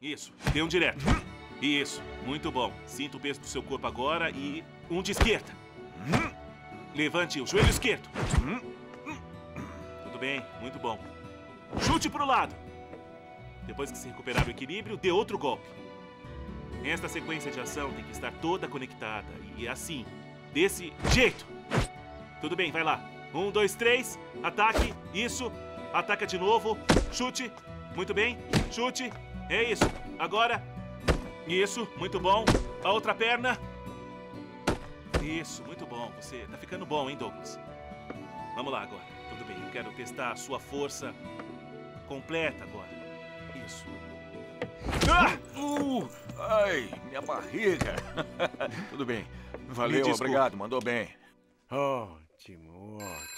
Isso, dê um direto. Isso, muito bom. Sinta o peso do seu corpo agora e... um de esquerda. Levante o joelho esquerdo. Tudo bem, muito bom. Chute pro lado. Depois que se recuperar o equilíbrio, dê outro golpe. Esta sequência de ação tem que estar toda conectada e assim, desse jeito. Tudo bem, vai lá. 1, 2, 3, ataque, isso. Ataca de novo, chute. Muito bem, chute. É isso, agora. Isso, muito bom. A outra perna. Isso, muito bom. Você tá ficando bom, hein, Douglas? Vamos lá agora. Tudo bem, eu quero testar a sua força completa agora. Isso. Ah! Ai, minha barriga. Tudo bem. Valeu, obrigado, mandou bem. Ótimo, ótimo.